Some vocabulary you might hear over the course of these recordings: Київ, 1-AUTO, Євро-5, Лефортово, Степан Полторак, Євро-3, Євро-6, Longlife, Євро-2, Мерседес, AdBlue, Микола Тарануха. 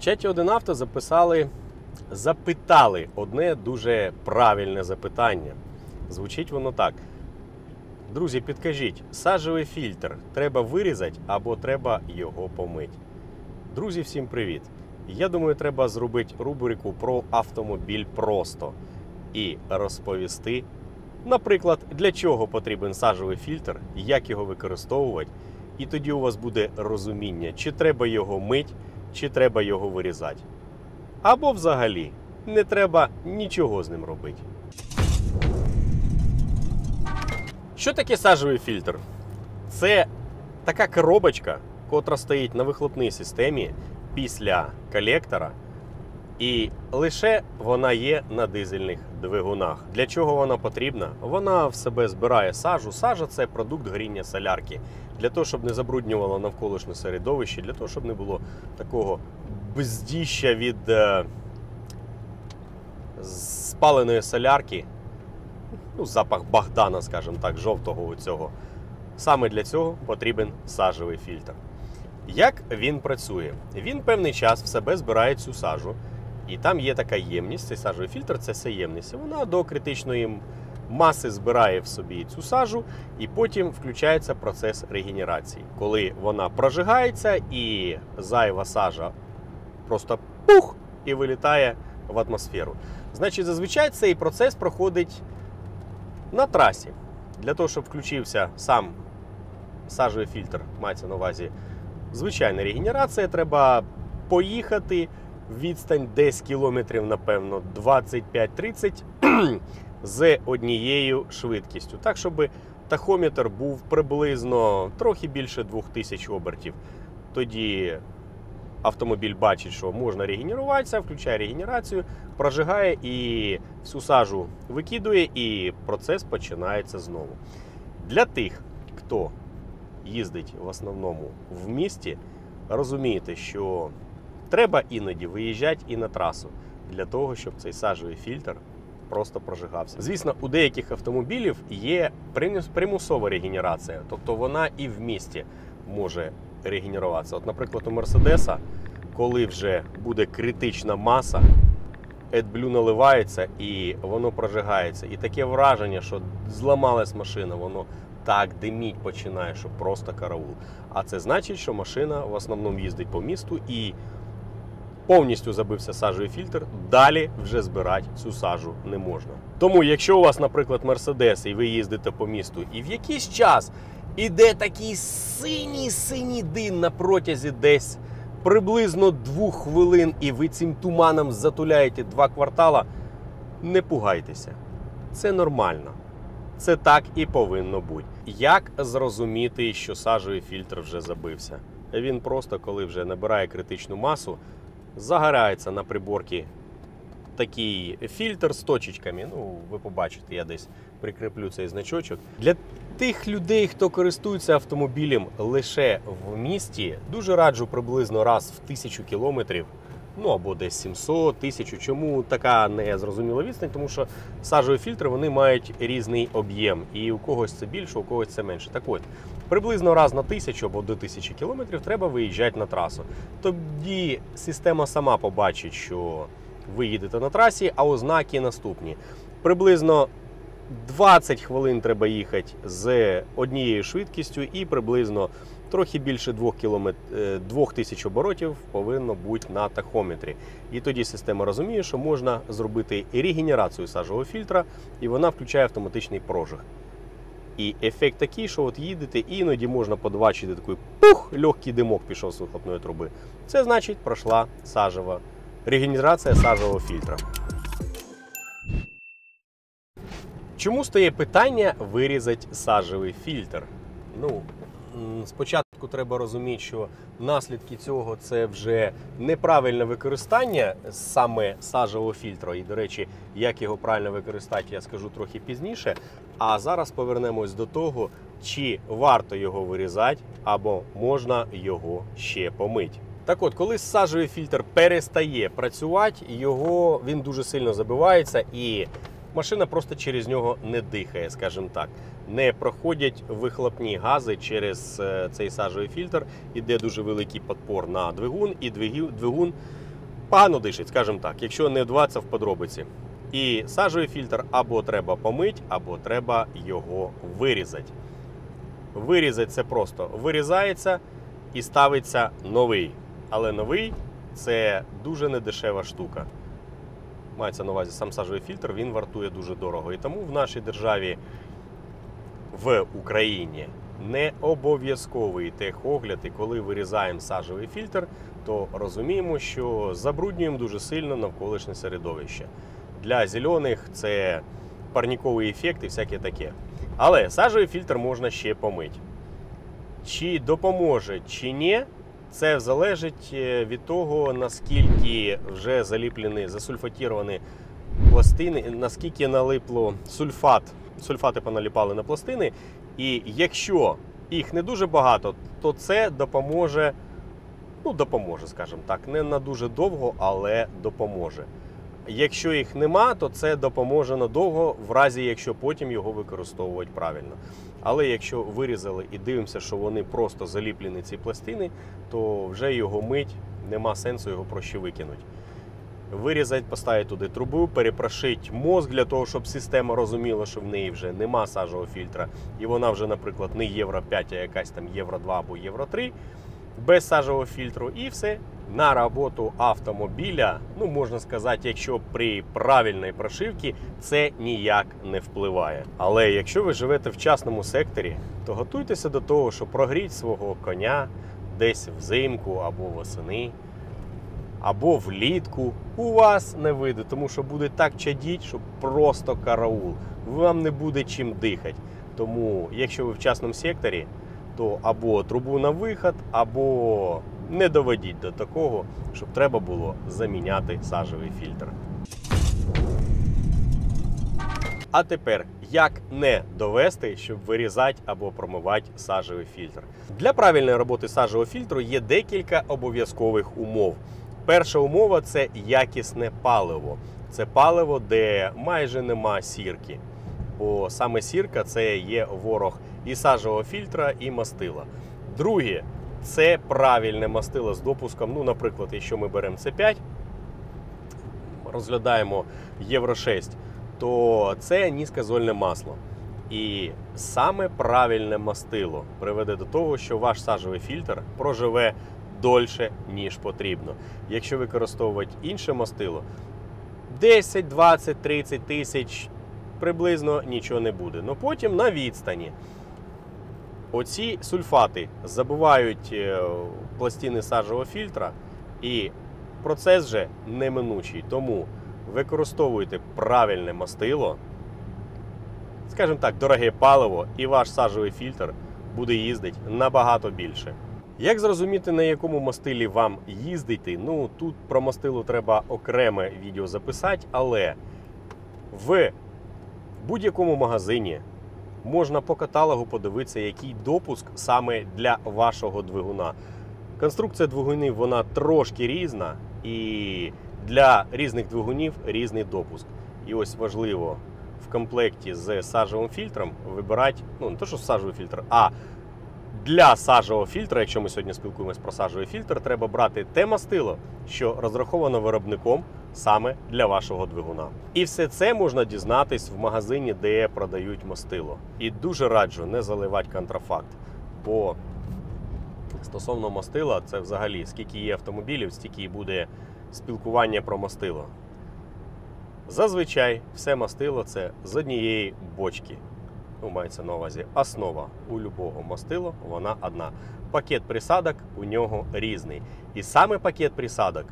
В чаті 1-AUTO запитали одне дуже правильне запитання. Звучить воно так. Друзі, підкажіть, сажевий фільтр треба вирізати або треба його помити? Друзі, всім привіт! Я думаю, треба зробити рубрику про автомобіль просто і розповісти, наприклад, для чого потрібен сажевий фільтр, як його використовувати, і тоді у вас буде розуміння, чи треба його мити, чи треба його вирізати. Або взагалі не треба нічого з ним робити. Що таке сажевий фільтр? Це така коробочка, котра стоїть на вихлопній системі після колектора, і лише вона є на дизельних двигунах. Для чого вона потрібна? Вона в себе збирає сажу. Сажа – це продукт горіння солярки. Для того, щоб не забруднювало навколишнє середовище, для того, щоб не було такого бздіща від спаленої солярки. Ну, запах Богдана, скажімо так, жовтого оцього. Саме для цього потрібен сажевий фільтр. Як він працює? Він певний час в себе збирає цю сажу. І там є така ємність, цей сажевий фільтр – це ця ємність. Вона до критичної маси збирає в собі цю сажу, і потім включається процес регенерації. Коли вона прожигається, і зайва сажа просто пух і вилітає в атмосферу. Значить, зазвичай цей процес проходить на трасі. Для того, щоб включився сам сажевий фільтр, мається на увазі звичайна регенерація, треба поїхати відстань десь кілометрів, напевно, 25-30 з однією швидкістю. Так, щоб тахометр був приблизно трохи більше 2000 обертів. Тоді автомобіль бачить, що можна регенеруватися, включає регенерацію, прожигає і всю сажу викидує, і процес починається знову. Для тих, хто їздить в основному в місті, розумієте, що треба іноді виїжджати і на трасу, для того, щоб цей сажевий фільтр просто прожигався. Звісно, у деяких автомобілів є примусова регенерація, тобто вона і в місті може регенеруватися. От, наприклад, у Мерседеса, коли вже буде критична маса, AdBlue наливається і воно прожигається. І таке враження, що зламалась машина, воно так диміть починає, що просто караул. А це значить, що машина в основному їздить по місту і повністю забився сажевий фільтр, далі вже збирати цю сажу не можна. Тому, якщо у вас, наприклад, Мерседес, і ви їздите по місту, і в якийсь час іде такий синій-синій дим на протязі десь приблизно 2 хвилин, і ви цим туманом затуляєте 2 квартали, не пугайтеся. Це нормально. Це так і повинно бути. Як зрозуміти, що сажевий фільтр вже забився? Він просто, коли вже набирає критичну масу, загорається на приборці такий фільтр з точечками. Ну, ви побачите, я десь прикріплю цей значочок. Для тих людей, хто користується автомобілем лише в місті, дуже раджу приблизно раз в 1000 кілометрів, ну або десь 700, 1000. Чому така незрозуміла відстань? Тому що сажеві фільтри, вони мають різний об'єм. І у когось це більше, у когось це менше. Так от, приблизно раз на 1000 або до 1000 кілометрів треба виїжджати на трасу. Тоді система сама побачить, що ви їдете на трасі, а ознаки наступні. Приблизно 20 хвилин треба їхати з однією швидкістю, і приблизно трохи більше 2000 оборотів повинно бути на тахометрі. І тоді система розуміє, що можна зробити і регенерацію сажевого фільтра, і вона включає автоматичний прожиг. І ефект такий, що от їдете, і іноді можна побачити такий пух, легкий димок пішов з вихлопної труби. Це значить, пройшла регенерація сажевого фільтра. Чому стає питання вирізати сажевий фільтр? Ну, спочатку треба розуміти, що наслідки цього – це вже неправильне використання саме сажевого фільтра. І, до речі, як його правильно використати, я скажу трохи пізніше. А зараз повернемось до того, чи варто його вирізати, або можна його ще помити. Так от, коли сажевий фільтр перестає працювати, він дуже сильно забивається, і машина просто через нього не дихає, скажімо так. Не проходять вихлопні гази через цей сажевий фільтр, іде дуже великий підпор на двигун, і двигун погано дишить, скажімо так, якщо не вдаватися в подробиці. І сажовий фільтр або треба помити, або треба його вирізати. Вирізати — це просто вирізається і ставиться новий. Але новий – це дуже недешева штука. Мається на увазі сам сажовий фільтр, він вартує дуже дорого. І тому в нашій державі, в Україні, не обов'язковий техогляд. І коли вирізаємо сажовий фільтр, то розуміємо, що забруднюємо дуже сильно навколишнє середовище. Для зелених це парниковий ефект і всяке таке. Але сажовий фільтр можна ще помити. Чи допоможе, чи ні, це залежить від того, наскільки вже заліплені, засульфатіровані пластини, наскільки налипло сульфат, сульфати поналіпали на пластини. І якщо їх не дуже багато, то це допоможе, ну допоможе, скажімо так, не на дуже довго, але допоможе. Якщо їх нема, то це допоможе надовго, в разі, якщо потім його використовувати правильно. Але якщо вирізали і дивимося, що вони просто заліплені, ці пластини, то вже його мить, нема сенсу його проще викинути. Вирізати, поставити туди трубу, перепрошити мозк для того, щоб система розуміла, що в неї вже нема сажового фільтра. І вона вже, наприклад, не Євро-5, а якась там Євро-2 або Євро-3 без сажового фільтру, і все. На роботу автомобіля, ну, можна сказати, якщо при правильній прошивці, це ніяк не впливає. Але якщо ви живете в частному секторі, то готуйтеся до того, що прогріть свого коня десь взимку або восени, або влітку. У вас не вийде, тому що буде так чадіть, що просто караул. Вам не буде чим дихати. Тому, якщо ви в частному секторі, то або трубу на вихід, або... не доведіть до такого, щоб треба було заміняти сажовий фільтр. А тепер, як не довести, щоб вирізати або промивати сажовий фільтр? Для правильної роботи сажового фільтру є декілька обов'язкових умов. Перша умова – це якісне паливо. Це паливо, де майже нема сірки. Бо саме сірка – це є ворог і сажового фільтра, і мастила. Друге – це правильне мастило з допуском, ну, наприклад, якщо ми беремо C5, розглядаємо Євро-6, то це низькозольне масло. І саме правильне мастило приведе до того, що ваш сажовий фільтр проживе довше, ніж потрібно. Якщо використовувати інше мастило, 10, 20, 30 тисяч приблизно нічого не буде. Но потім на відстані оці сульфати забивають пластини сажового фільтра, і процес вже неминучий. Тому використовуйте правильне мастило, скажімо так, дороге паливо, і ваш сажовий фільтр буде їздити набагато більше. Як зрозуміти, на якому мастилі вам їздити? Ну, тут про мастило треба окреме відео записати, але в будь-якому магазині можна по каталогу подивитися, який допуск саме для вашого двигуна. Конструкція двигунів, вона трошки різна, і для різних двигунів різний допуск. І ось важливо в комплекті з сажовим фільтром вибирати, ну не то, що сажовий фільтр, а для сажового фільтра, якщо ми сьогодні спілкуємося про сажовий фільтр, треба брати те мастило, що розраховано виробником саме для вашого двигуна. І все це можна дізнатись в магазині, де продають мастило. І дуже раджу не заливати контрафакт, бо стосовно мастила, це взагалі, скільки є автомобілів, стільки і буде спілкування про мастило. Зазвичай все мастило – це з однієї бочки. Ну, мається на увазі, основа у будь-якого мастила, вона одна. Пакет присадок у нього різний. І саме пакет присадок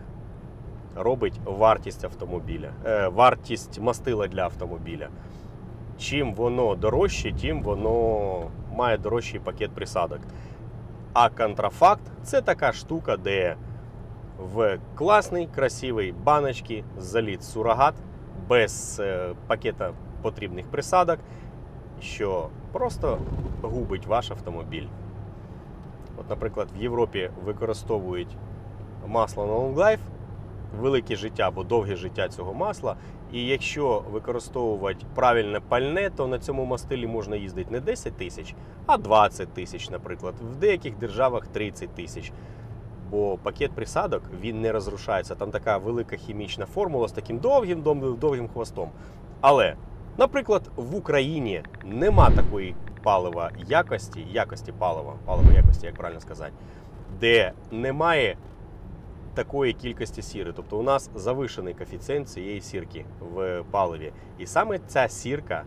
робить вартість автомобіля, вартість мастила для автомобіля. Чим воно дорожче, тим воно має дорожчий пакет присадок. А контрафакт – це така штука, де в класній, красивій баночці заліт сурогат без пакета потрібних присадок, що просто губить ваш автомобіль. От, наприклад, в Європі використовують масло на Longlife, велике життя або довге життя цього масла, і якщо використовувати правильне пальне, то на цьому мастилі можна їздити не 10 тисяч, а 20 тисяч, наприклад, в деяких державах 30 тисяч. бо пакет присадок, він не розрушається. Там така велика хімічна формула з таким довгим хвостом. Але, наприклад, в Україні нема такої палива якості, як правильно сказати, де немає такої кількості сіри. Тобто у нас завищений коефіцієнт цієї сірки в паливі. І саме ця сірка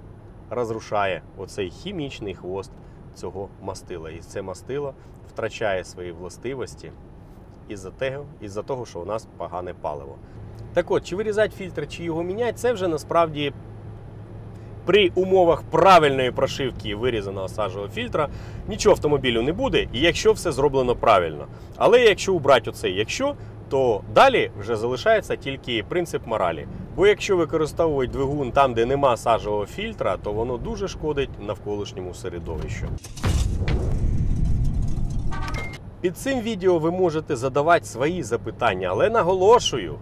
розрушає оцей хімічний хвост цього мастила. І це мастило втрачає свої властивості із-за того, що у нас погане паливо. Так от, чи вирізати фільтр, чи його міняти, це вже насправді при умовах правильної прошивки вирізаного сажевого фільтра нічого автомобілю не буде, і якщо все зроблено правильно. Але якщо убрати оце «якщо», то далі вже залишається тільки принцип моралі. Бо якщо використовують двигун там, де нема сажевого фільтра, то воно дуже шкодить навколишньому середовищу. Під цим відео ви можете задавати свої запитання, але наголошую,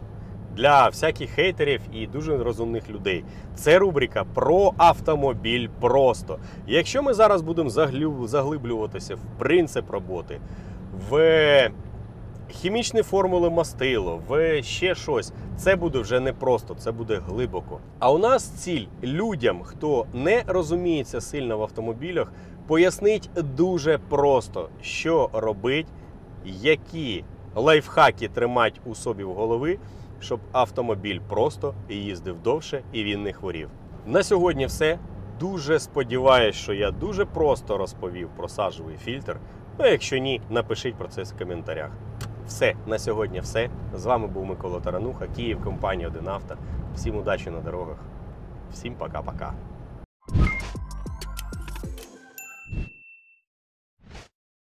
для всяких хейтерів і дуже розумних людей. Це рубрика про автомобіль просто. Якщо ми зараз будемо заглиблюватися в принцип роботи, в хімічні формули мастило, в ще щось, це буде вже не просто, це буде глибоко. А у нас ціль людям, хто не розуміється сильно в автомобілях, пояснить дуже просто, що робить, які лайфхаки тримати у собі в голові, щоб автомобіль просто їздив довше і він не хворів. На сьогодні все. Дуже сподіваюсь, що я дуже просто розповів про сажевий фільтр. Ну, якщо ні, напишіть про це в коментарях. Все, на сьогодні все. З вами був Микола Тарануха, Київ, компанія 1-AUTO. Всім удачі на дорогах. Всім пока-пока.